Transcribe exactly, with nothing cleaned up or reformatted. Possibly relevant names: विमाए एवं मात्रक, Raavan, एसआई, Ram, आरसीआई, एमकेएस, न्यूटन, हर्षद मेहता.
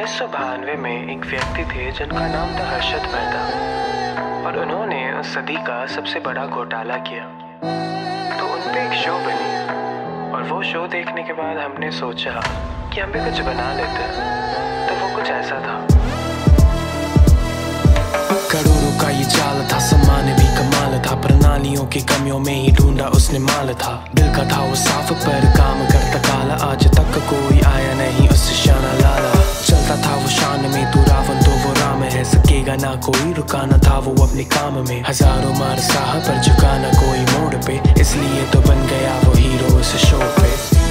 उन्नीस सौ बानवे में एक व्यक्ति थे जिनका नाम था हर्षद मेहता, और उन्होंने उस सदी का सबसे बड़ा घोटाला किया। तो उन पे एक शो बनी, और वो शो देखने के बाद हमने सोचा कि हम भी कुछ बना लेते हैं। तो वो कुछ ऐसा था। करोड़ों का ये चाल था, सामान भी कमाल था, प्रणालियों की कमियों में ही ढूंढा उसने माल था। दिल का था वो साफ, पर काम करता काला, आज तक कोई आया नहीं उससे शाना लाला। चलता था वो शान में, तू रावण तो वो राम है, सकेगा ना कोई रुकाना था वो अपने काम में। हजारों मार साह पर झुकाना कोई मोड़ पे, इसलिए तो बन गया वो हीरो उस शो पे।